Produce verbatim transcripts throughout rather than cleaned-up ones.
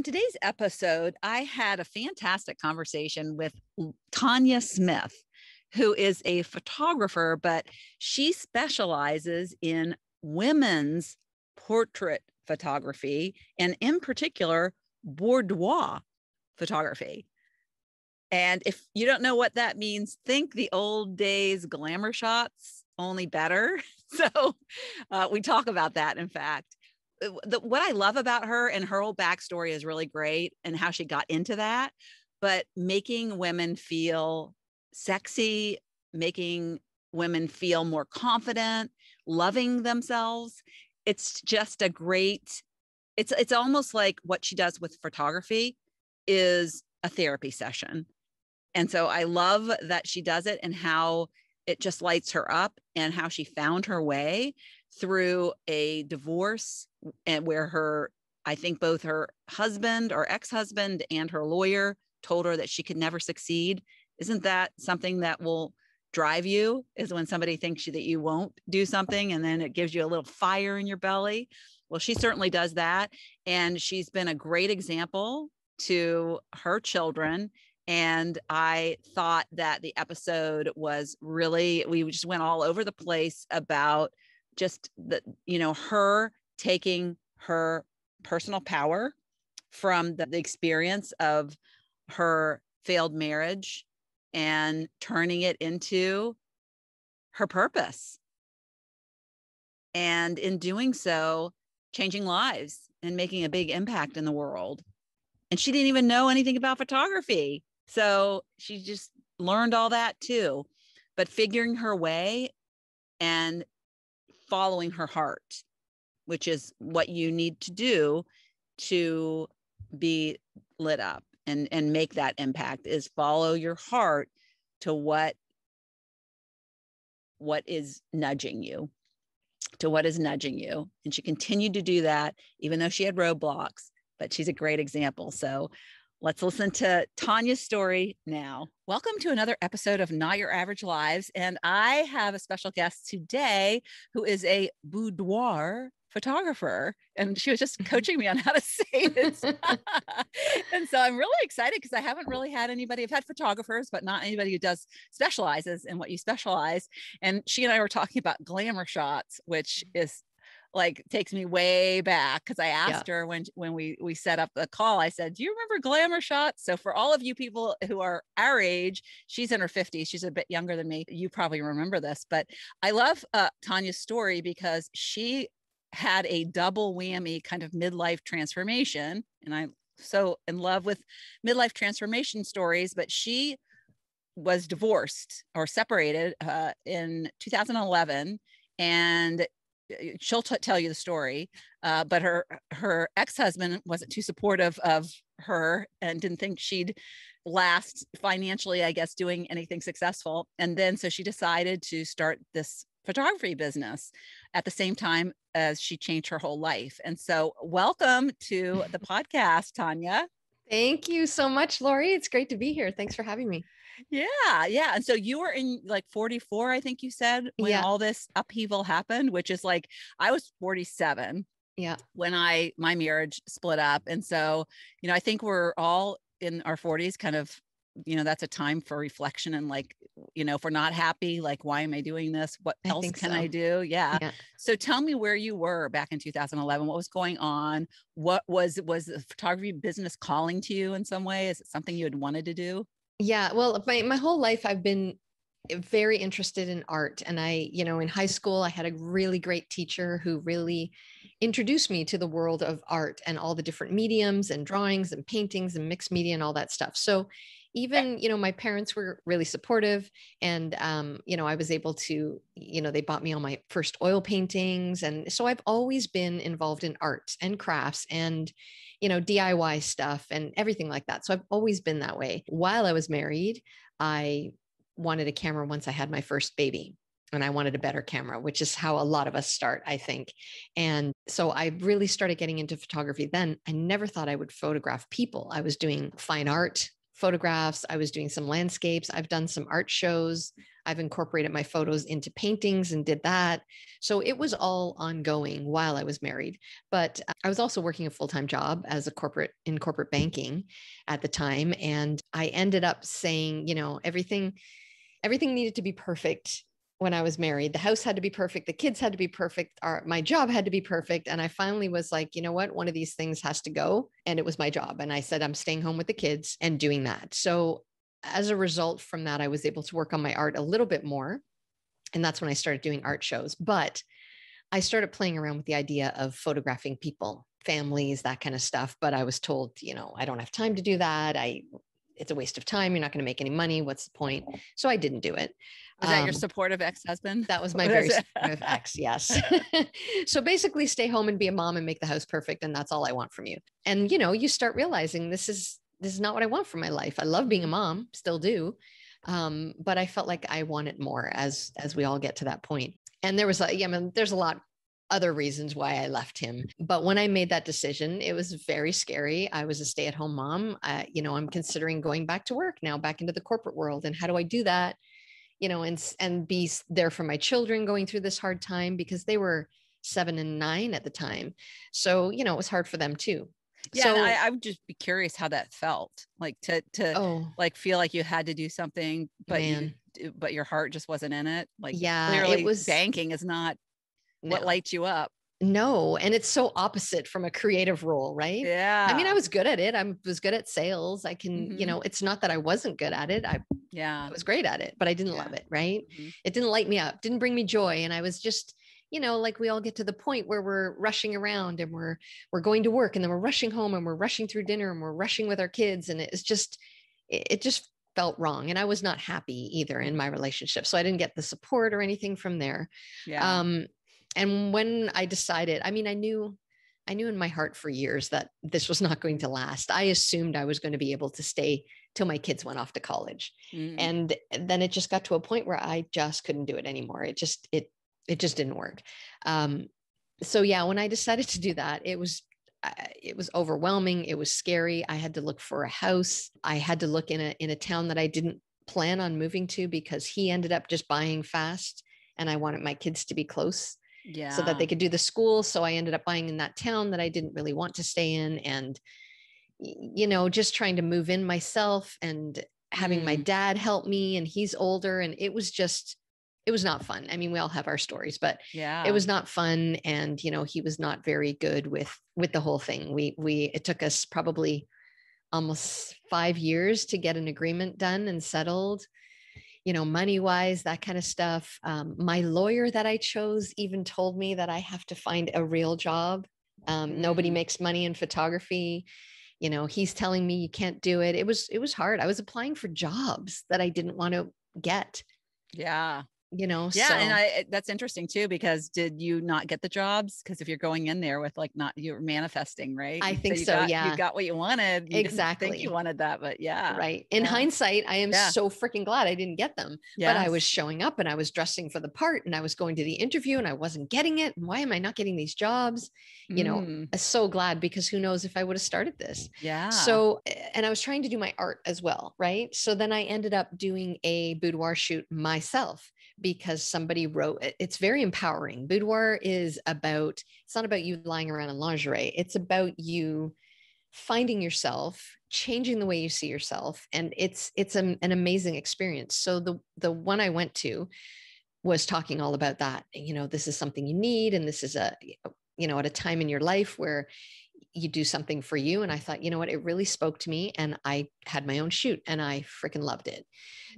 On today's episode, I had a fantastic conversation with Tanya Smith, who is a photographer, but she specializes in women's portrait photography, and in particular, boudoir photography. And if you don't know what that means, think the old days glamour shots, only better. So uh, we talk about that, in fact. The, what I love about her and her whole backstory is really great and how she got into that, but making women feel sexy, making women feel more confident, loving themselves. It's just a great, it's, it's almost like what she does with photography is a therapy session. And so I love that she does it and how it just lights her up and how she found her way through a divorce, and where her, I think both her husband or ex-husband and her lawyer told her that she could never succeed. Isn't that something that will drive you, is when somebody thinks that you won't do something and then it gives you a little fire in your belly? Well, she certainly does that. And she's been a great example to her children. And I thought that the episode was really, we just went all over the place about just the, you know, her taking her personal power from the, the experience of her failed marriage and turning it into her purpose. And in doing so, changing lives and making a big impact in the world. And she didn't even know anything about photography. So she just learned all that too, but figuring her way and following her heart, which is what you need to do to be lit up and, and make that impact, is follow your heart to what, what is nudging you, to what is nudging you. And she continued to do that, even though she had roadblocks, but she's a great example. So let's listen to Tanya's story now. Welcome to another episode of Not Your Average Lives. And I have a special guest today who is a boudoir photographer. And she was just coaching me on how to say it. And so I'm really excited because I haven't really had anybody. I've had photographers, but not anybody who does specializes in what you specialize. And she and I were talking about glamour shots, which is like takes me way back. Cause I asked yeah. her when, when we, we set up the call, I said, do you remember glamour shots? So for all of you people who are our age, she's in her fifties. She's a bit younger than me. You probably remember this, but I love uh, Tanya's story because she had a double whammy kind of midlife transformation. And I'm so in love with midlife transformation stories, but she was divorced or separated uh, in two thousand eleven. And she'll t- tell you the story, uh, but her, her ex-husband wasn't too supportive of her and didn't think she'd last financially, I guess, doing anything successful. And then, so she decided to start this photography business at the same time as she changed her whole life. And so welcome to the podcast, Tanya. Thank you so much, Lori. It's great to be here. Thanks for having me. Yeah. Yeah. And so you were in like forty-four, I think you said, when yeah. all this upheaval happened, which is like, I was forty-seven yeah. when I, my marriage split up. And so, you know, I think we're all in our forties kind of, you know, that's a time for reflection and like, you know, if we're not happy, like, why am I doing this? What else I can so. I do? Yeah. yeah. So tell me where you were back in two thousand eleven, what was going on? What was, was the photography business calling to you in some way? Is it something you had wanted to do? Yeah. Well, my, my whole life, I've been very interested in art. And I, you know, in high school, I had a really great teacher who really introduced me to the world of art and all the different mediums and drawings and paintings and mixed media and all that stuff. So even, you know, my parents were really supportive and, um, you know, I was able to, you know, they bought me all my first oil paintings. And so I've always been involved in art and crafts and, you know, D I Y stuff and everything like that. So I've always been that way. While I was married, I wanted a camera once I had my first baby. And I wanted a better camera, which is how a lot of us start, I think. And so I really started getting into photography then. I never thought I would photograph people. I was doing fine art photographs. I was doing some landscapes. I've done some art shows. I've incorporated my photos into paintings and did that. So it was all ongoing while I was married. But I was also working a full-time job as a corporate in corporate banking at the time. And I ended up saying, you know, everything, everything needed to be perfect when I was married. The house had to be perfect. The kids had to be perfect. Our, my job had to be perfect. And I finally was like, you know what? One of these things has to go. And it was my job. And I said, I'm staying home with the kids and doing that. So as a result from that, I was able to work on my art a little bit more. And that's when I started doing art shows. But I started playing around with the idea of photographing people, families, that kind of stuff. But I was told, you know, I don't have time to do that. I, it's a waste of time. You're not going to make any money. What's the point? So I didn't do it. Was um, that your supportive ex-husband? That was my very supportive ex, yes. So basically stay home and be a mom and make the house perfect. And that's all I want from you. And, you know, you start realizing this is, this is not what I want for my life. I love being a mom, still do. Um, but I felt like I wanted more as, as we all get to that point. And there was, a, yeah, I mean, there's a lot other reasons why I left him. But when I made that decision, it was very scary. I was a stay-at-home mom. I, you know, I'm considering going back to work now, back into the corporate world. And how do I do that? You know, and, and be there for my children going through this hard time because they were seven and nine at the time. So, you know, it was hard for them too. Yeah. So, I, I would just be curious how that felt like to, to oh, like, feel like you had to do something, but, you, but your heart just wasn't in it. Like, yeah, clearly it was, banking is not no. what lights you up. No. And it's so opposite from a creative role, right? Yeah. I mean, I was good at it. I was good at sales. I can, mm-hmm. you know, it's not that I wasn't good at it. I, yeah, I was great at it, but I didn't yeah. love it. Right. Mm-hmm. It didn't light me up, didn't bring me joy. And I was just, you know, like we all get to the point where we're rushing around and we're, we're going to work and then we're rushing home and we're rushing through dinner and we're rushing with our kids. And it's just, it just felt wrong. And I was not happy either in my relationship. So I didn't get the support or anything from there. Yeah. Um, and when I decided, I mean, I knew, I knew in my heart for years that this was not going to last. I assumed I was going to be able to stay till my kids went off to college. Mm-hmm. And then it just got to a point where I just couldn't do it anymore. It just, it, It just didn't work. Um, so yeah, when I decided to do that, it was, uh, it was overwhelming. It was scary. I had to look for a house. I had to look in a, in a town that I didn't plan on moving to because he ended up just buying fast and I wanted my kids to be close yeah. so that they could do the school. So I ended up buying in that town that I didn't really want to stay in and, you know, just trying to move in myself and having mm. my dad help me and he's older. And it was just, it was not fun. I mean, we all have our stories, but yeah, it was not fun. And, you know, he was not very good with, with the whole thing. We, we, it took us probably almost five years to get an agreement done and settled, you know, money wise, that kind of stuff. Um, my lawyer that I chose even told me that I have to find a real job. Um, nobody makes money in photography. You know, he's telling me you can't do it. It was, it was hard. I was applying for jobs that I didn't want to get. Yeah. You know, yeah, so. And I, that's interesting too, because did you not get the jobs? Because if you're going in there with like not you're manifesting, right? I think so. so you got, yeah, you got what you wanted. You exactly, didn't think you wanted that, but yeah, right. In yeah. hindsight, I am yeah. so freaking glad I didn't get them. Yes. But I was showing up and I was dressing for the part, and I was going to the interview, and I wasn't getting it. And why am I not getting these jobs? You know, mm. I'm so glad because who knows if I would have started this? Yeah. So, and I was trying to do my art as well, right? So then I ended up doing a boudoir shoot myself. Because somebody wrote, it's very empowering. Boudoir is about, it's not about you lying around in lingerie. It's about you finding yourself, changing the way you see yourself. And it's, it's an, an amazing experience. So the, the one I went to was talking all about that. You know, this is something you need. And this is a, you know, at a time in your life where you do something for you. And I thought, you know what, it really spoke to me and I had my own shoot and I freaking loved it.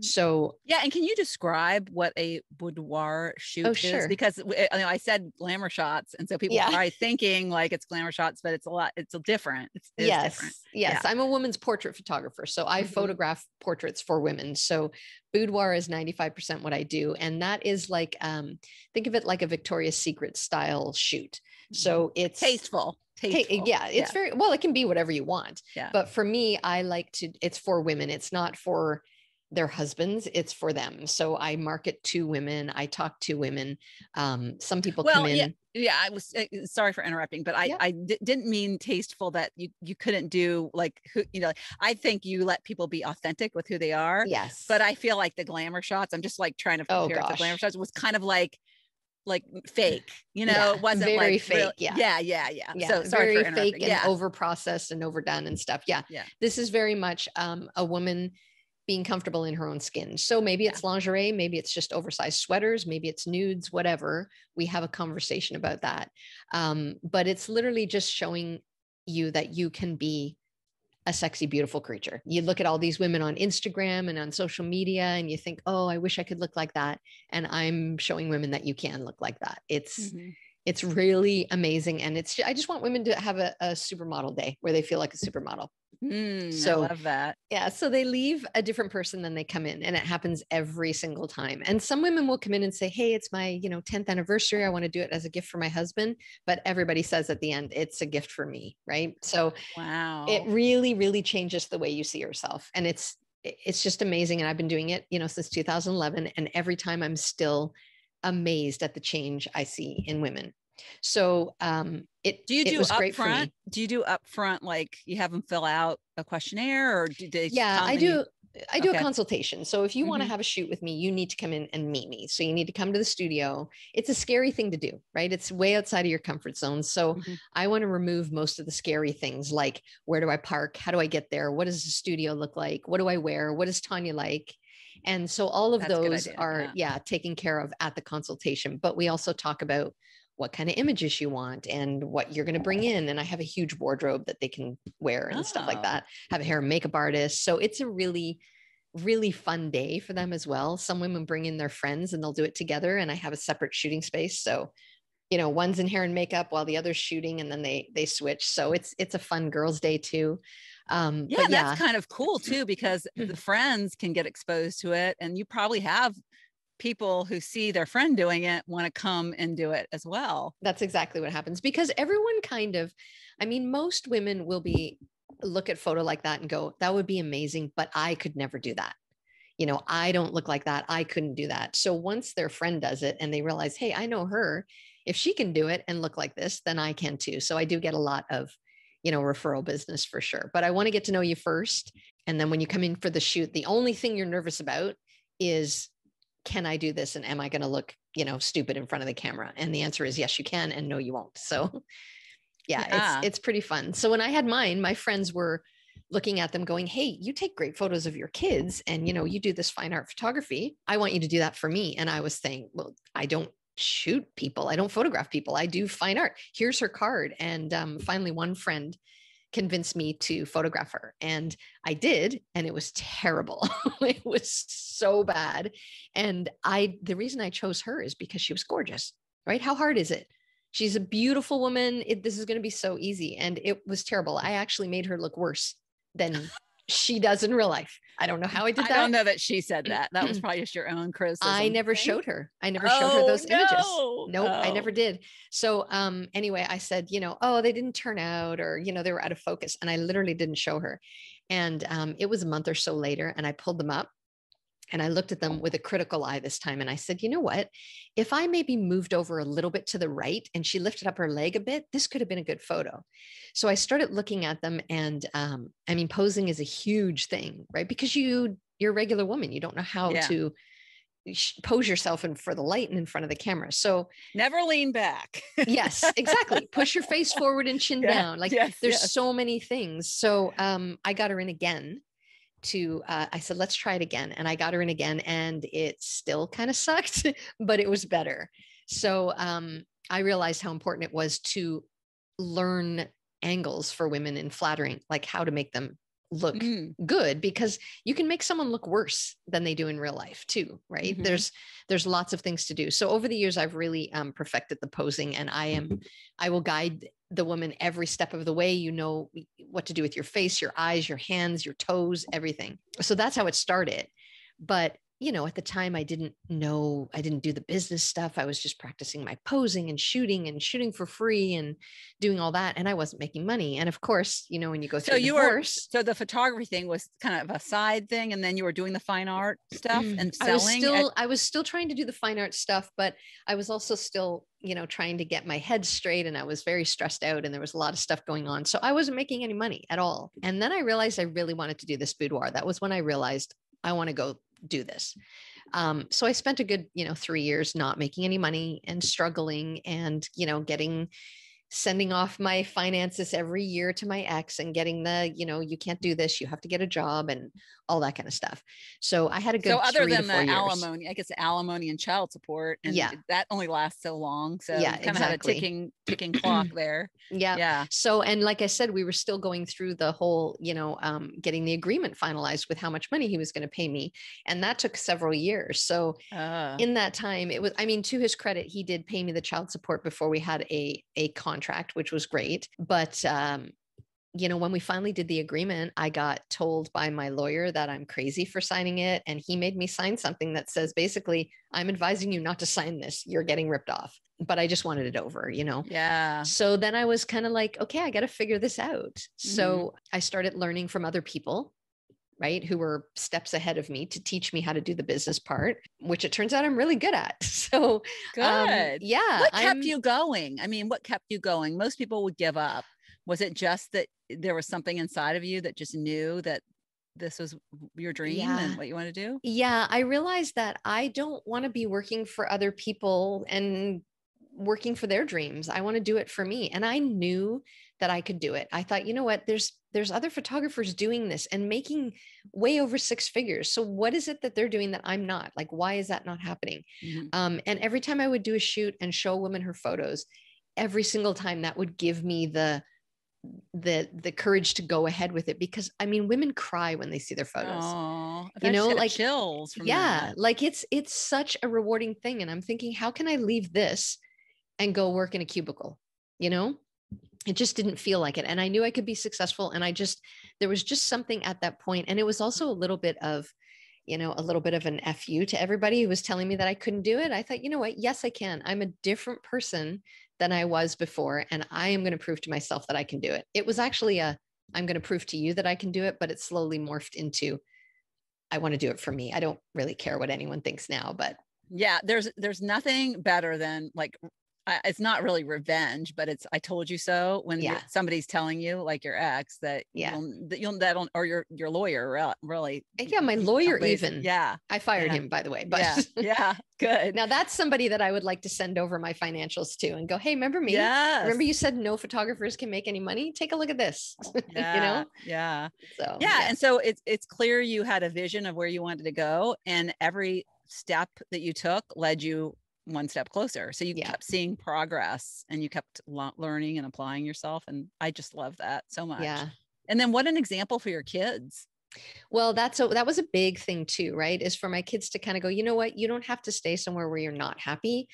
So yeah. And can you describe what a boudoir shoot oh, sure. is? Because you know, I said glamour shots. And so people yeah. are thinking like it's glamour shots, but it's a lot, it's different. It's, it's yes. different. Yes. Yeah. I'm a woman's portrait photographer. So I mm-hmm. photograph portraits for women. So boudoir is ninety-five percent what I do. And that is like, um, think of it like a Victoria's Secret style shoot. So it's tasteful. Tasteful. Yeah, it's yeah. very, well, it can be whatever you want, yeah. but for me, I like to, it's for women. It's not for their husbands. It's for them. So I market to women. I talk to women. Um, some people well, come in. Yeah. Yeah, I was uh, sorry for interrupting, but I, yeah. I d- didn't mean tasteful that you, you couldn't do like, who, you know, I think you let people be authentic with who they are. Yes. But I feel like the glamour shots, I'm just like trying to compare oh, it to glamour shots, was kind of like, like fake, you know, yeah, it wasn't very like fake. Real, yeah. yeah. Yeah. Yeah. Yeah. So sorry very for fake and yeah. overprocessed and overdone and stuff. Yeah. Yeah. This is very much um, a woman being comfortable in her own skin. So maybe it's yeah. lingerie, maybe it's just oversized sweaters, maybe it's nudes, whatever. We have a conversation about that. Um, but it's literally just showing you that you can be a sexy, beautiful creature. You look at all these women on Instagram and on social media and you think, oh, I wish I could look like that. And I'm showing women that you can look like that. It's, mm-hmm. it's really amazing. And it's, I just want women to have a, a supermodel day where they feel like a supermodel. Mm, so I love that. Yeah. So they leave a different person than they come in, and it happens every single time. And some women will come in and say, hey, it's my, you know, tenth anniversary. I want to do it as a gift for my husband, but everybody says at the end, it's a gift for me. Right. So wow, it really, really changes the way you see yourself. And it's, it's just amazing. And I've been doing it, you know, since two thousand eleven, and every time I'm still amazed at the change I see in women. So, um, it, do you do upfront? Do you do upfront? Like you have them fill out a questionnaire, or do they? Yeah, I do. I do okay. a consultation. So if you mm-hmm. want to have a shoot with me, you need to come in and meet me. So you need to come to the studio. It's a scary thing to do, right? It's way outside of your comfort zone. So mm-hmm. I want to remove most of the scary things, like where do I park? How do I get there? What does the studio look like? What do I wear? What is Tanya like? And so all of That's those are, yeah. yeah, taken care of at the consultation. But we also talk about what kind of images you want and what you're going to bring in. And I have a huge wardrobe that they can wear and oh. stuff like that. I have a hair and makeup artist. So it's a really, really fun day for them as well. Some women bring in their friends and they'll do it together. And I have a separate shooting space. So, you know, one's in hair and makeup while the other's shooting, and then they, they switch. So it's, it's a fun girls' day too. Um, yeah, but yeah, that's kind of cool too, because the friends can get exposed to it, and you probably have people who see their friend doing it want to come and do it as well. That's exactly what happens, because everyone kind of, I mean, most women will be look at photo like that and go, that would be amazing, but I could never do that. You know, I don't look like that. I couldn't do that. So once their friend does it and they realize, hey, I know her, if she can do it and look like this, then I can too. So I do get a lot of, you know, referral business for sure. But I want to get to know you first. And then when you come in for the shoot, the only thing you're nervous about is, can I do this? And am I going to look, you know, stupid in front of the camera? And the answer is yes, you can. And no, you won't. So yeah, yeah. it's, it's pretty fun. So when I had mine, my friends were looking at them going, hey, you take great photos of your kids. And, you know, you do this fine art photography. I want you to do that for me. And I was saying, well, I don't shoot people. I don't photograph people. I do fine art. Here's her card. And um, finally, one friend convinced me to photograph her. And I did, and it was terrible. It was so bad. And I, the reason I chose her is because she was gorgeous, right? How hard is it? She's a beautiful woman. It, this is going to be so easy. And it was terrible. I actually made her look worse than she does in real life. I don't know how I did that. I don't know that she said that. That was probably just your own criticism. I never showed her. I never oh, showed her those no. images. Nope, oh. I never did. So um, anyway, I said, you know, oh, they didn't turn out, or, you know, they were out of focus. And I literally didn't show her. And um, it was a month or so later, and I pulled them up and I looked at them with a critical eye this time. And I said, you know what, if I maybe moved over a little bit to the right and she lifted up her leg a bit, this could have been a good photo. So I started looking at them, and um, I mean, posing is a huge thing, right? Because you, you're a regular woman. You don't know how yeah. to pose yourself in for the light and in front of the camera. So never lean back. Yes, exactly. Push your face forward and chin yeah. down. Like yes, there's yes. so many things. So um, I got her in again. to, uh, I said, let's try it again. And I got her in again, and it still kind of sucked, but it was better. So, um, I realized how important it was to learn angles for women in flattering, like how to make them look mm. good, because you can make someone look worse than they do in real life too, right? Mm-hmm. There's, there's lots of things to do. So over the years, I've really, um, perfected the posing, and I am, I will guide the woman every step of the way. You know what to do with your face, your eyes, your hands, your toes, everything. So that's how it started. But you know, at the time I didn't know, I didn't do the business stuff. I was just practicing my posing and shooting and shooting for free and doing all that. And I wasn't making money. And of course, you know, when you go through so you divorce, were, so the photography thing was kind of a side thing. And then you were doing the fine art stuff and selling. I was still, at- I was still trying to do the fine art stuff, but I was also still, you know, trying to get my head straight. And I was very stressed out and there was a lot of stuff going on. So I wasn't making any money at all. And then I realized I really wanted to do this boudoir. That was when I realized I want to go do this. Um, so I spent a good, you know, three years not making any money and struggling and, you know, getting, sending off my finances every year to my ex and getting the, you know, you can't do this, you have to get a job and all that kind of stuff. So I had a good so other three than to four the years. Alimony, I guess alimony and child support. And yeah. that only lasts so long. So yeah, kind exactly. of had a ticking, ticking clock there. Yeah. yeah. So, and like I said, we were still going through the whole, you know, um, getting the agreement finalized with how much money he was going to pay me. And that took several years. So uh. in that time it was, I mean, to his credit, he did pay me the child support before we had a, a contract. Contract, which was great. But, um, you know, when we finally did the agreement, I got told by my lawyer that I'm crazy for signing it. And he made me sign something that says, basically, I'm advising you not to sign this. You're getting ripped off. But I just wanted it over, you know? Yeah. So then I was kind of like, okay, I got to figure this out. Mm-hmm. So I started learning from other people, right, who were steps ahead of me to teach me how to do the business part, which it turns out I'm really good at. So good. Um, yeah. What kept I'm, you going? I mean, what kept you going? Most people would give up. Was it just that there was something inside of you that just knew that this was your dream yeah. and what you want to do? Yeah. I realized that I don't want to be working for other people and working for their dreams. I want to do it for me. And I knew that I could do it. I thought, you know what, there's, there's other photographers doing this and making way over six figures. So what is it that they're doing that I'm not? Like, why is that not happening? Mm-hmm. Um, and every time I would do a shoot and show a woman her photos, every single time that would give me the, the, the courage to go ahead with it. Because I mean, women cry when they see their photos, Aww, you know, like chills. From yeah. That. Like it's, it's such a rewarding thing. And I'm thinking, how can I leave this and go work in a cubicle? You know, it just didn't feel like it. And I knew I could be successful. And I just, there was just something at that point. And it was also a little bit of, you know, a little bit of an F you to everybody who was telling me that I couldn't do it. I thought, you know what? Yes, I can. I'm a different person than I was before. And I am going to prove to myself that I can do it. It was actually a, I'm going to prove to you that I can do it, but it slowly morphed into, I want to do it for me. I don't really care what anyone thinks now, but yeah, there's, there's nothing better than like, I, it's not really revenge, but it's, I told you so when yeah. somebody's telling you like your ex that, yeah. you'll, that you'll, that'll, or your, your lawyer really. Yeah. My lawyer even. Yeah. I fired yeah. him, by the way, but yeah. yeah, good. Now that's somebody that I would like to send over my financials to and go, hey, remember me? Yes. Remember you said no photographers can make any money. Take a look at this, yeah. you know? Yeah. So, yeah. yeah. And so it's, it's clear you had a vision of where you wanted to go, and every step that you took led you one step closer. So you yeah. kept seeing progress and you kept lo- learning and applying yourself. And I just love that so much. Yeah. And then what an example for your kids. Well, that's a, that was a big thing too, right? Is for my kids to kind of go, you know what, you don't have to stay somewhere where you're not happy.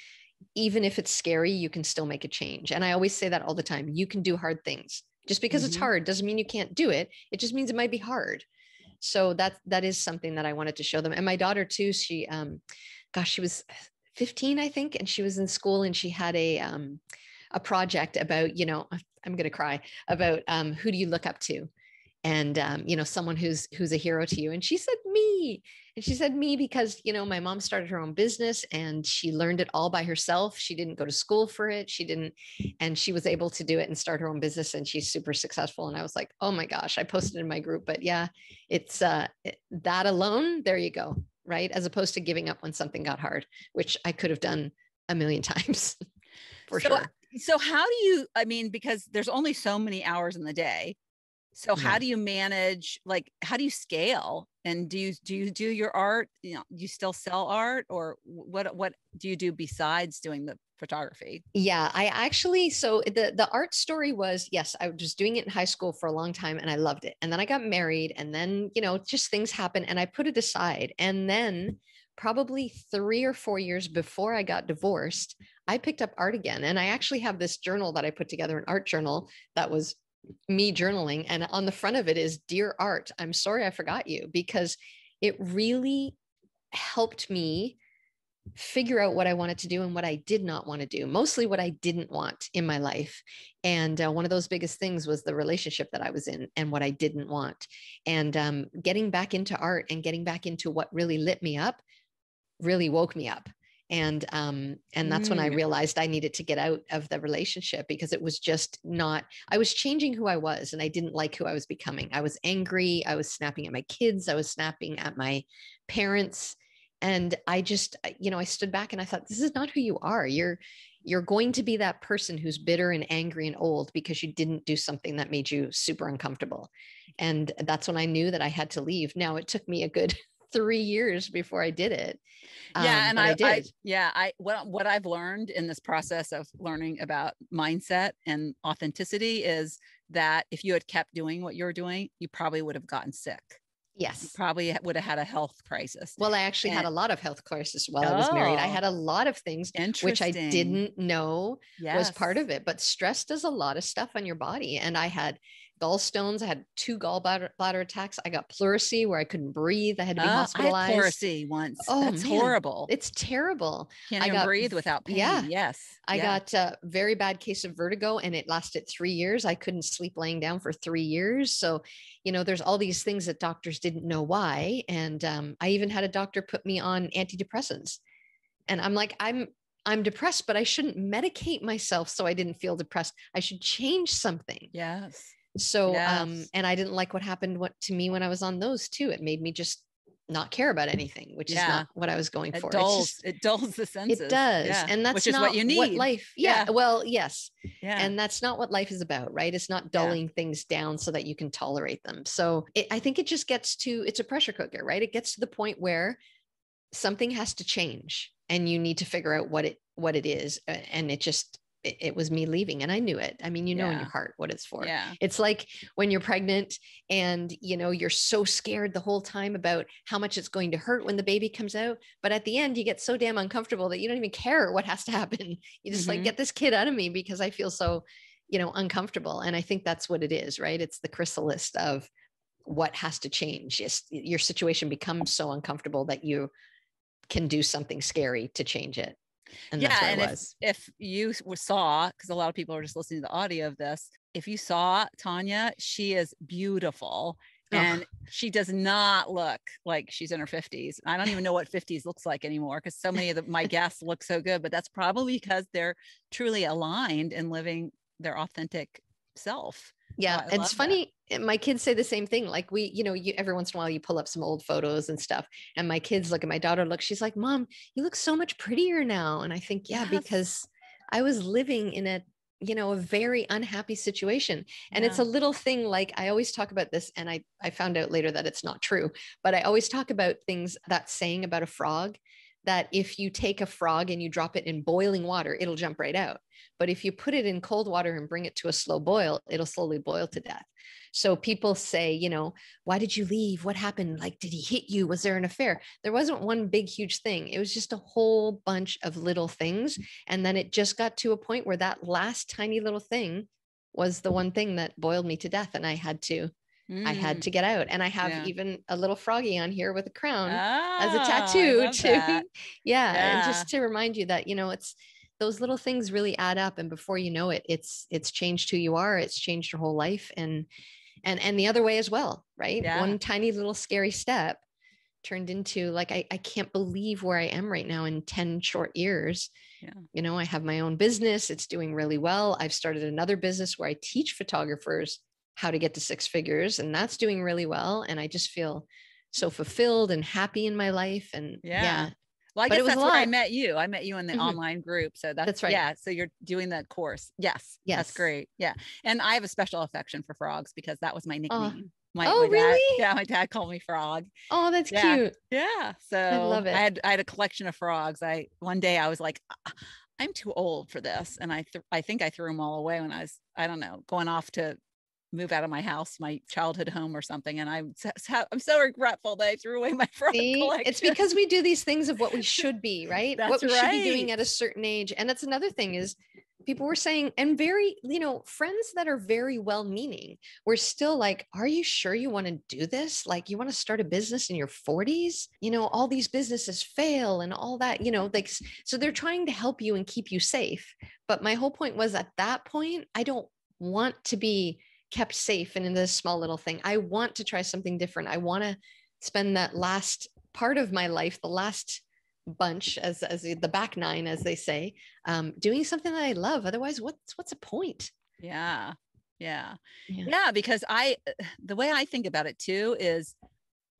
Even if it's scary, you can still make a change. And I always say that all the time, you can do hard things. Just because mm-hmm. it's hard doesn't mean you can't do it. It just means it might be hard. So that, that is something that I wanted to show them. And my daughter too, she, um, gosh, she was fifteen, I think. And she was in school and she had a, um, a project about, you know, I'm going to cry about, um, who do you look up to? And, um, you know, someone who's, who's a hero to you. And she said, me. And she said, me, because, you know, my mom started her own business and she learned it all by herself. She didn't go to school for it. She didn't, and she was able to do it and start her own business. And she's super successful. And I was like, oh my gosh, I posted in my group, but yeah, it's, uh, that alone. There you go. Right? As opposed to giving up when something got hard, which I could have done a million times for so, sure. So how do you, I mean, because there's only so many hours in the day. So yeah. how do you manage, like, how do you scale? And do you, do you do your art? You know, you still sell art, or what, what do you do besides doing the photography? Yeah, I actually, so the, the art story was, yes, I was just doing it in high school for a long time and I loved it. And then I got married and then, you know, just things happen and I put it aside. And then probably three or four years before I got divorced, I picked up art again. And I actually have this journal that I put together, an art journal that was me journaling. And on the front of it is, dear art, I'm sorry I forgot you, because it really helped me figure out what I wanted to do and what I did not want to do, mostly what I didn't want in my life. And uh, one of those biggest things was the relationship that I was in and what I didn't want. And um, getting back into art and getting back into what really lit me up really woke me up. And, um, and that's mm. when I realized I needed to get out of the relationship, because it was just not, I was changing who I was and I didn't like who I was becoming. I was angry. I was snapping at my kids. I was snapping at my parents. And I just, you know, I stood back and I thought, this is not who you are. You're, you're going to be that person who's bitter and angry and old because you didn't do something that made you super uncomfortable. And that's when I knew that I had to leave. Now, it took me a good three years before I did it. Um, yeah. And I, I did. I, yeah. I, what, what I've learned in this process of learning about mindset and authenticity is that if you had kept doing what you're doing, you probably would have gotten sick. Yes. You probably would have had a health crisis. Well, I actually and, had a lot of health crises while oh, I was married. I had a lot of things which I didn't know yes. was part of it, but stress does a lot of stuff on your body. And I had gallstones. I had two gallbladder bladder attacks. I got pleurisy where I couldn't breathe. I had to be oh, hospitalized. I had pleurisy once. Oh, that's man. horrible. It's terrible. Can't I even got, breathe without pain. Yeah. Yes. I yeah. got a very bad case of vertigo and it lasted three years. I couldn't sleep laying down for three years. So, you know, there's all these things that doctors didn't know why. And um, I even had a doctor put me on antidepressants. And I'm like, I'm, I'm depressed, but I shouldn't medicate myself so I didn't feel depressed. I should change something. Yes. So, yes. um, and I didn't like what happened what, to me when I was on those too. It made me just not care about anything, which yeah. is not what I was going it for. Dulls, it's just, it dulls the senses. It does. Yeah. And that's which not is what, you need. what life. Yeah. yeah. Well, yes. Yeah. And that's not what life is about, right? It's not dulling yeah. things down so that you can tolerate them. So it, I think it just gets to, it's a pressure cooker, right? It gets to the point where something has to change and you need to figure out what it, what it is. And it just, it was me leaving and I knew it. I mean, you know, yeah. in your heart what it's for. Yeah. It's like when you're pregnant and, you know, you're so scared the whole time about how much it's going to hurt when the baby comes out. But at the end, you get so damn uncomfortable that you don't even care what has to happen. You just mm-hmm. like, get this kid out of me because I feel so, you know, uncomfortable. And I think that's what it is, right? It's the chrysalis of what has to change. It's, your situation becomes so uncomfortable that you can do something scary to change it. And yeah, that's and if, was. if you saw, because a lot of people are just listening to the audio of this, if you saw Tanya, she is beautiful oh. and she does not look like she's in her fifties. I don't even know what fifties looks like anymore because so many of the, my guests look so good, but that's probably because they're truly aligned and living their authentic self. Yeah. Oh, it's funny. That. My kids say the same thing. Like we, you know, you, every once in a while you pull up some old photos and stuff and my kids look at my daughter, look, she's like, Mom, you look so much prettier now. And I think, yeah, yes. because I was living in a, you know, a very unhappy situation. And yeah. it's a little thing. Like I always talk about this and I, I found out later that it's not true, but I always talk about things, that saying about a frog, that if you take a frog and you drop it in boiling water, it'll jump right out. But if you put it in cold water and bring it to a slow boil, it'll slowly boil to death. So people say, you know, why did you leave? What happened? Like, did he hit you? Was there an affair? There wasn't one big, huge thing. It was just a whole bunch of little things. And then it just got to a point where that last tiny little thing was the one thing that boiled me to death. And I had to Mm. I had to get out. And I have yeah. even a little froggy on here with a crown oh, as a tattoo too. yeah, yeah. And just to remind you that, you know, it's those little things really add up. And before you know it, it's, it's changed who you are. It's changed your whole life. And, and, and the other way as well, right? Yeah. One tiny little scary step turned into like, I, I can't believe where I am right now in ten short years. Yeah. You know, I have my own business. It's doing really well. I've started another business where I teach photographers how to get to six figures. And that's doing really well. And I just feel so fulfilled and happy in my life. And yeah. yeah. Well, I guess that's where I met you. I met you in the mm-hmm. online group. So that's, that's right. Yeah. So you're doing that course. Yes. Yes. That's great. Yeah. And I have a special affection for frogs because that was my nickname. Oh. My, oh, my really? Dad, yeah. My dad called me Frog. Oh, that's yeah. cute. Yeah. So I love it. I had, I had a collection of frogs. I, one day I was like, I'm too old for this. And I, th- I think I threw them all away when I was, I don't know, going off to move out of my house, my childhood home or something. And I'm so, I'm so regretful that I threw away my frog See, collection. It's because we do these things of what we should be, right? That's what we right. should be doing at a certain age. And that's another thing is people were saying, and very, you know, friends that are very well-meaning were still like, are you sure you want to do this? Like, you want to start a business in your forties? You know, all these businesses fail and all that, you know, like, so they're trying to help you and keep you safe. But my whole point was, at that point, I don't want to be kept safe and in this small little thing. I want to try something different. I want to spend that last part of my life, the last bunch, as as the back nine, as they say, um, doing something that I love. Otherwise, what's what's the point? Yeah, yeah, yeah. Yeah, because I, the way I think about it too is,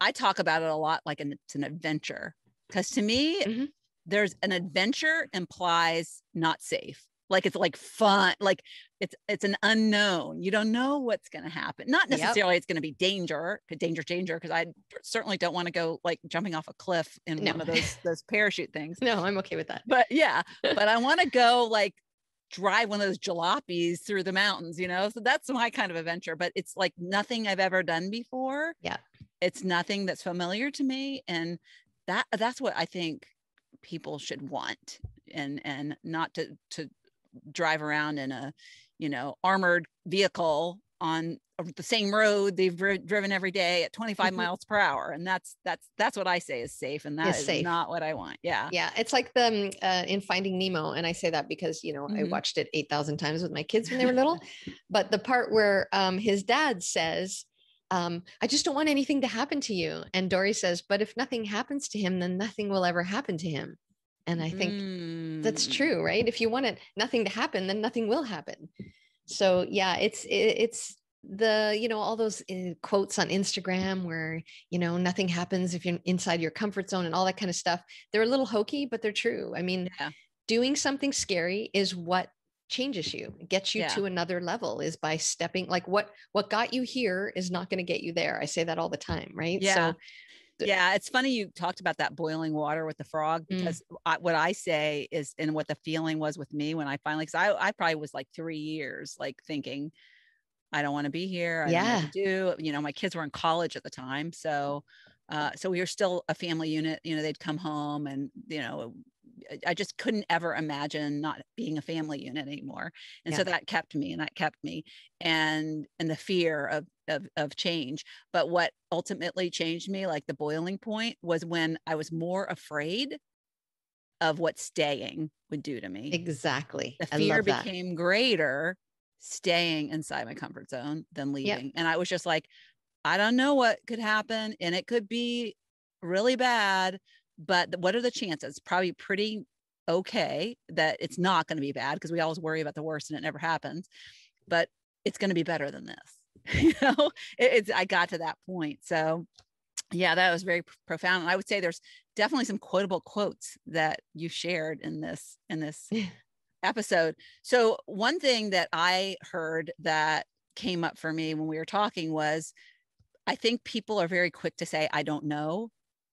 I talk about it a lot like an, it's an adventure. Because to me, mm-hmm. there's an adventure implies not safe. Like it's like fun, like it's it's an unknown. You don't know what's going to happen. Not necessarily yep. it's going to be danger, danger, danger. Because I certainly don't want to go like jumping off a cliff in no. one of those those parachute things. No, I'm okay with that. But yeah, but I want to go like drive one of those jalopies through the mountains. You know, so that's my kind of adventure. But it's like nothing I've ever done before. Yeah, it's nothing that's familiar to me, and that that's what I think people should want, and and not to to. drive around in a, you know, armored vehicle on the same road they've dri- driven every day at twenty-five mm-hmm. miles per hour. And that's, that's, that's what I say is safe. And that is, is not what I want. Yeah. Yeah. It's like the, uh, in Finding Nemo. And I say that because, you know, mm-hmm. I watched it eight thousand times with my kids when they were little, but the part where, um, his dad says, um, I just don't want anything to happen to you. And Dory says, but if nothing happens to him, then nothing will ever happen to him. And I think mm. that's true, right? If you want it, nothing to happen, then nothing will happen. So yeah, it's, it's the, you know, all those quotes on Instagram where, you know, nothing happens if you're inside your comfort zone and all that kind of stuff. They're a little hokey, but they're true. I mean, yeah. doing something scary is what changes you, gets you yeah. to another level, is by stepping, like what, what got you here is not going to get you there. I say that all the time, right? Yeah. So, yeah. It's funny. You talked about that boiling water with the frog, because mm. I, what I say is, and what the feeling was with me when I finally, cause I, I probably was like three years, like thinking, I don't want to be here. I yeah. don't know what to do. You know, my kids were in college at the time. So, uh, so we were still a family unit, you know, they'd come home and, you know, I just couldn't ever imagine not being a family unit anymore. And yeah. so that kept me and that kept me and, and the fear of, Of, of change. But what ultimately changed me, like the boiling point, was when I was more afraid of what staying would do to me. Exactly. The fear became greater staying inside my comfort zone than leaving. Yep. And I was just like, I don't know what could happen, and it could be really bad, but what are the chances? Probably pretty okay that it's not going to be bad, because we always worry about the worst and it never happens, but it's going to be better than this. You know, it, it's, I got to that point. So yeah, that was very profound. And I would say there's definitely some quotable quotes that you shared in this, in this yeah. episode. So one thing that I heard that came up for me when we were talking was, I think people are very quick to say, I don't know.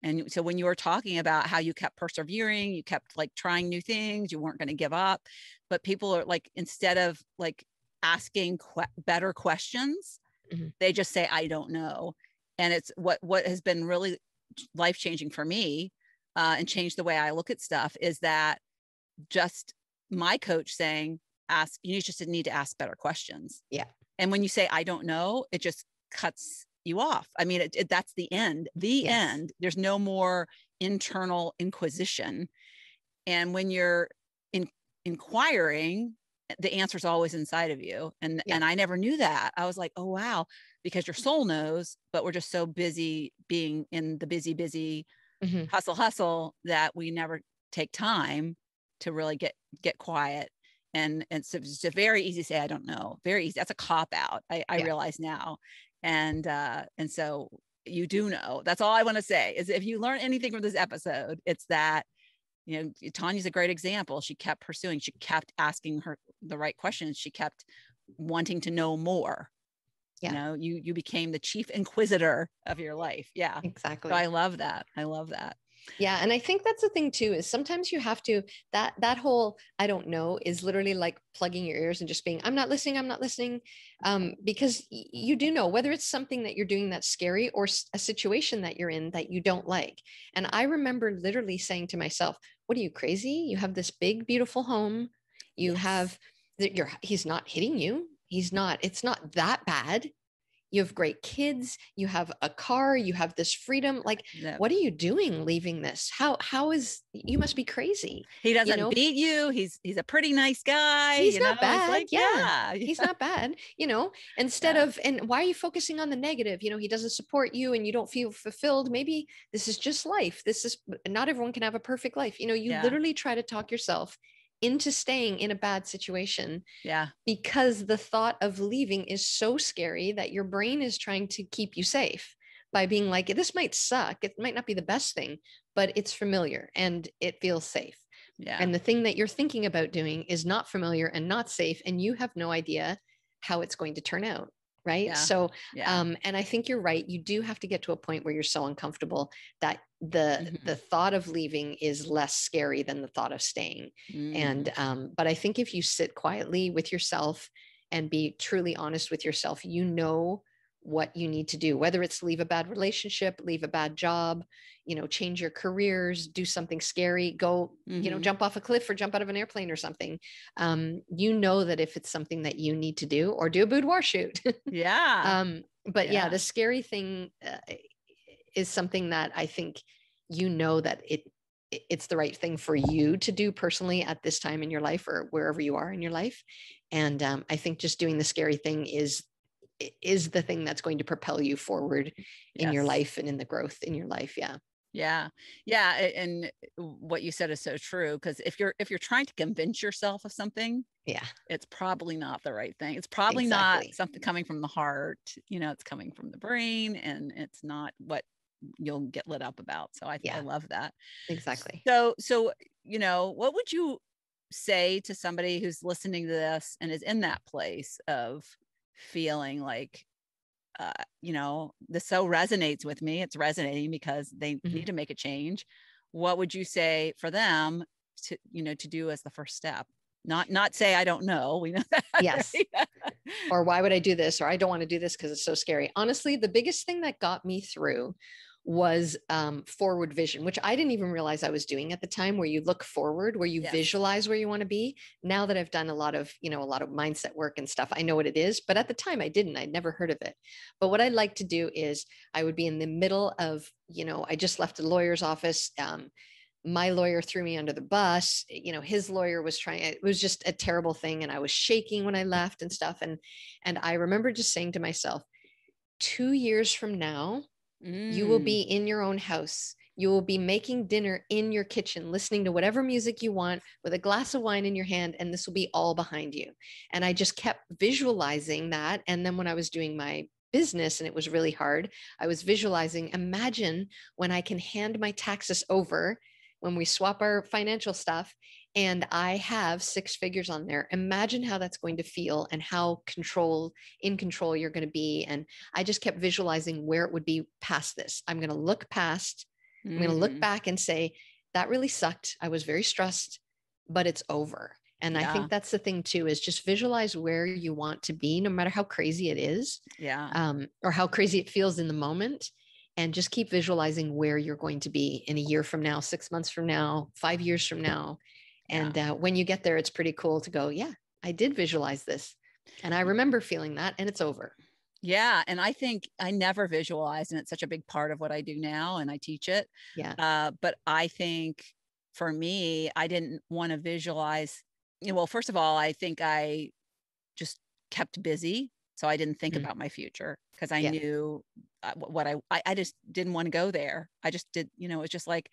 And so when you were talking about how you kept persevering, you kept like trying new things, you weren't going to give up, but people are like, instead of like asking que- better questions, mm-hmm. they just say, I don't know. And it's what, what has been really life-changing for me, uh, and changed the way I look at stuff, is that just my coach saying, ask, you just need to ask better questions. Yeah. And when you say, I don't know, it just cuts you off. I mean, it, it, that's the end, the yes. end. There's no more internal inquisition. And when you're in inquiring, the answer is always inside of you. And, yeah. and I never knew that. I was like, oh, wow. Because your soul knows, but we're just so busy being in the busy, busy mm-hmm. hustle, hustle that we never take time to really get, get quiet. And, and so it's just very easy to say, I don't know. Very easy. That's a cop out. I, I yeah. realize now. And, uh, and so you do know. That's all I want to say is, if you learn anything from this episode, it's that, you know, Tanya's a great example. She kept pursuing. She kept asking her the right questions. She kept wanting to know more. Yeah. You know, you, you became the chief inquisitor of your life. Yeah, exactly. So I love that. I love that. Yeah. And I think that's the thing too, is sometimes you have to, that, that whole, I don't know, is literally like plugging your ears and just being, I'm not listening. I'm not listening. Um, because y- you do know, whether it's something that you're doing that's scary or s- a situation that you're in that you don't like. And I remember literally saying to myself, what are you, crazy? You have this big, beautiful home. You yes. have that you're, he's not hitting you. He's not, it's not that bad. You have great kids, you have a car, you have this freedom. Like, no. What are you doing leaving this? How, how is, you must be crazy. He doesn't you know? beat you. He's, he's a pretty nice guy. He's you not know? bad. He's like, yeah. yeah. He's not bad. You know, instead yeah. of, and why are you focusing on the negative? You know, he doesn't support you and you don't feel fulfilled. Maybe this is just life. This is, not everyone can have a perfect life. You know, you yeah. literally try to talk yourself into staying in a bad situation. Yeah. Because the thought of leaving is so scary that your brain is trying to keep you safe by being like, this might suck. It might not be the best thing, but it's familiar and it feels safe. Yeah. And the thing that you're thinking about doing is not familiar and not safe. And you have no idea how it's going to turn out. Right. Yeah. So, yeah. um, and I think you're right. You do have to get to a point where you're so uncomfortable that the, mm-hmm. the thought of leaving is less scary than the thought of staying. Mm. And, um, but I think if you sit quietly with yourself and be truly honest with yourself, you know what you need to do, whether it's leave a bad relationship, leave a bad job, you know, change your careers, do something scary, go, mm-hmm. you know, jump off a cliff or jump out of an airplane or something. Um, you know that if it's something that you need to do, or do a boudoir shoot. Yeah. um, but yeah. yeah, the scary thing uh, is something that I think, you know, that it, it's the right thing for you to do personally at this time in your life or wherever you are in your life. And um, I think just doing the scary thing is is the thing that's going to propel you forward in yes. your life and in the growth in your life. Yeah. Yeah. Yeah. And what you said is so true. Cause if you're, if you're trying to convince yourself of something, yeah, it's probably not the right thing. It's probably exactly. not something coming from the heart, you know, it's coming from the brain and it's not what you'll get lit up about. So I think yeah. I love that. Exactly. So, so, you know, what would you say to somebody who's listening to this and is in that place of feeling like, uh, you know, this so resonates with me, it's resonating because they mm-hmm. need to make a change. What would you say for them to, you know, to do as the first step? Not, not say, I don't know. We know that. Yes. Right? Or why would I do this? Or I don't want to do this because it's so scary. Honestly, the biggest thing that got me through was um, forward vision, which I didn't even realize I was doing at the time, where you look forward, where you yes. visualize where you want to be. Now that I've done a lot of, you know, a lot of mindset work and stuff, I know what it is, but at the time I didn't, I'd never heard of it. But what I like to do is I would be in the middle of, you know, I just left a lawyer's office. Um, my lawyer threw me under the bus. You know, his lawyer was trying, it was just a terrible thing. And I was shaking when I left and stuff. And, and I remember just saying to myself, two years from now, Mm. you will be in your own house. You will be making dinner in your kitchen, listening to whatever music you want with a glass of wine in your hand. And this will be all behind you. And I just kept visualizing that. And then when I was doing my business and it was really hard, I was visualizing, imagine when I can hand my taxes over, when we swap our financial stuff, and I have six figures on there. Imagine how that's going to feel and how control in control you're going to be. And I just kept visualizing where it would be past this. I'm going to look past, mm. I'm going to look back and say, that really sucked. I was very stressed, but it's over. And yeah. I think that's the thing too, is just visualize where you want to be, no matter how crazy it is, yeah, um, or how crazy it feels in the moment. And just keep visualizing where you're going to be in a year from now, six months from now, five years from now. And yeah. uh, when you get there, it's pretty cool to go, yeah, I did visualize this. And I remember feeling that, and it's over. Yeah. And I think I never visualized, and it's such a big part of what I do now, and I teach it. Yeah. Uh, but I think for me, I didn't want to visualize. You know, well, first of all, I think I just kept busy. So I didn't think mm-hmm. about my future because I yeah. knew what I, I, I just didn't want to go there. I just did, you know, it's just like,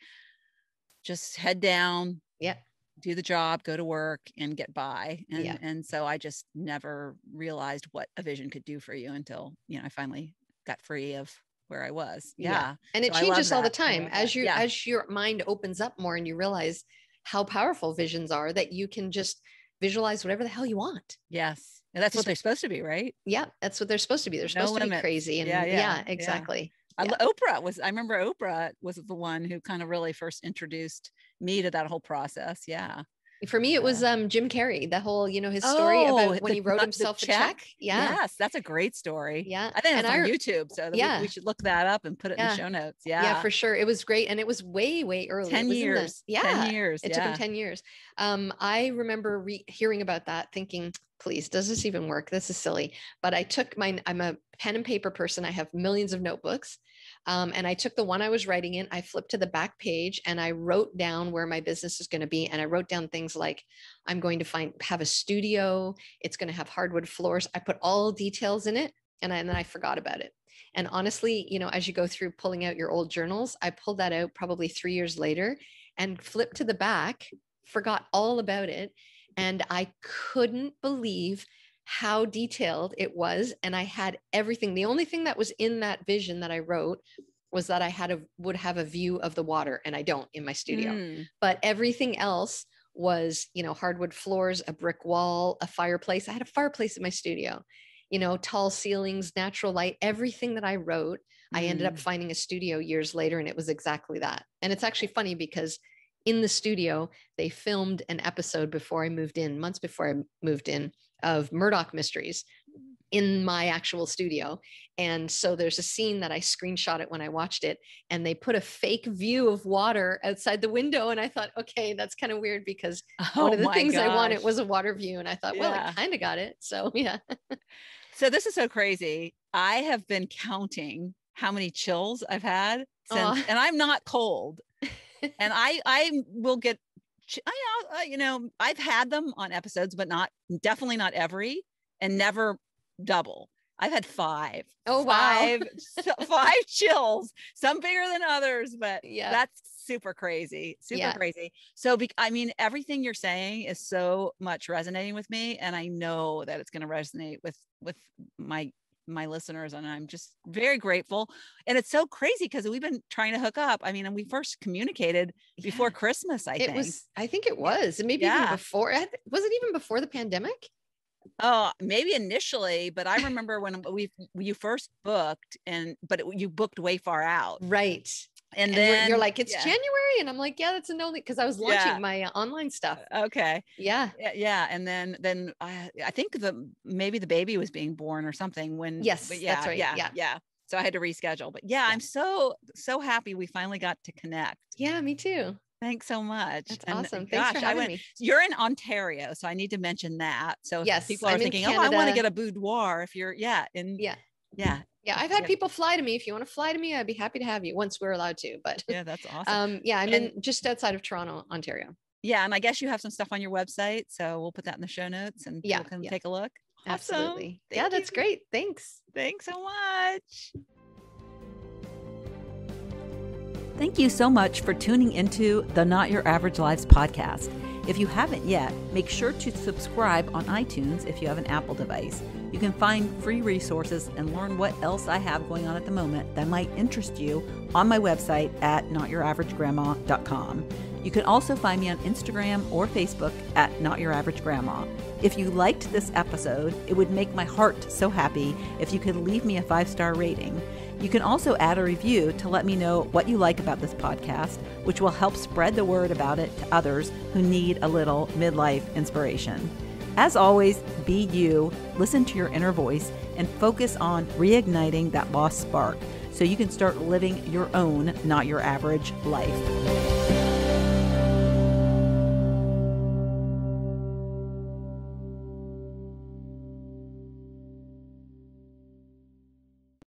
just head down. Yeah. Do the job, go to work, and get by. And, yeah. and so I just never realized what a vision could do for you until, you know, I finally got free of where I was. Yeah. yeah. And it so changes all the time as you, yeah. as your mind opens up more and you realize how powerful visions are, that you can just visualize whatever the hell you want. Yes. And that's just what they're supposed to be, right? Yeah. That's what they're supposed to be. They're supposed no to limit. Be crazy. And yeah, yeah, yeah exactly. Yeah. Yeah. I, Oprah was, I remember Oprah was the one who kind of really first introduced me to that whole process. Yeah. For me, it was um, Jim Carrey, the whole, you know, his story oh, about when the, he wrote himself a check. check. Yeah. Yes. That's a great story. Yeah. I think it's on our, YouTube. So that yeah. we, we should look that up and put it yeah. in the show notes. Yeah. Yeah, for sure. It was great. And it was way, way early. ten years. The, yeah. ten years. It yeah. took him ten years. Um, I remember re- hearing about that thinking, please, does this even work? This is silly. But I took mine. I'm a pen and paper person. I have millions of notebooks. Um, and I took the one I was writing in, I flipped to the back page and I wrote down where my business is going to be. And I wrote down things like, I'm going to find, have a studio. It's going to have hardwood floors. I put all details in it. And, I, and then I forgot about it. And honestly, you know, as you go through pulling out your old journals, I pulled that out probably three years later and flipped to the back, forgot all about it. And I couldn't believe how detailed it was. And I had everything. The only thing that was in that vision that I wrote was that I had a, would have a view of the water, and I don't in my studio, mm. but everything else was, you know, hardwood floors, a brick wall, a fireplace. I had a fireplace in my studio, you know, tall ceilings, natural light, everything that I wrote. Mm. I ended up finding a studio years later, and it was exactly that. And it's actually funny because in the studio, they filmed an episode before I moved in, months before I moved in, of Murdoch Mysteries in my actual studio. And so there's a scene that I screenshot it when I watched it, and they put a fake view of water outside the window. And I thought, okay, that's kind of weird because oh one of the things gosh. I wanted was a water view. And I thought, yeah. well, I kind of got it. So yeah. So this is so crazy. I have been counting how many chills I've had since, oh. and I'm not cold. And I, I will get, I, you know, I've had them on episodes, but not, definitely not every, and never double. I've had five. Oh, five, wow. five chills, some bigger than others, but yeah, that's super crazy, super yeah. crazy. So, be, I mean, everything you're saying is so much resonating with me, and I know that it's going to resonate with, with my my listeners. And I'm just very grateful. And it's so crazy because we've been trying to hook up. I mean, and we first communicated before yeah. Christmas, I it think. Was, I think it was. And maybe yeah. even before, was it even before the pandemic? Oh, maybe initially, but I remember when we, you first booked and, but it, you booked way far out. Right. And, and then you're like, it's yeah. January. And I'm like, yeah, that's a no, because I was launching yeah. my uh, online stuff. Okay. Yeah. Yeah. And then, then I, I think the, maybe the baby was being born or something when, yes, but yeah, that's right. yeah, yeah, yeah. So I had to reschedule, but yeah, yeah, I'm so, so happy we finally got to connect. Yeah, me too. Thanks so much. That's and awesome. Gosh, Thanks for having I went, me. You're in Ontario, so I need to mention that. So if yes, people are I'm thinking, oh, I want to get a boudoir. If you're, yeah. in yeah. Yeah. Yeah. I've had yeah. people fly to me. If you want to fly to me, I'd be happy to have you once we're allowed to, but yeah, that's awesome. Um, yeah. I'm and, in just outside of Toronto, Ontario. Yeah. And I guess you have some stuff on your website, so we'll put that in the show notes and yeah, people can yeah. take a look. Awesome. Absolutely. Thank yeah. you. That's great. Thanks. Thanks so much. Thank you so much for tuning into the Not Your Average Lives podcast. If you haven't yet, make sure to subscribe on iTunes if you have an Apple device. You can find free resources and learn what else I have going on at the moment that might interest you on my website at not your average grandma dot com. You can also find me on Instagram or Facebook at notyouraveragegrandma. If you liked this episode, it would make my heart so happy if you could leave me a five-star rating. You can also add a review to let me know what you like about this podcast, which will help spread the word about it to others who need a little midlife inspiration. As always, be you, listen to your inner voice, and focus on reigniting that lost spark so you can start living your own, not your average life.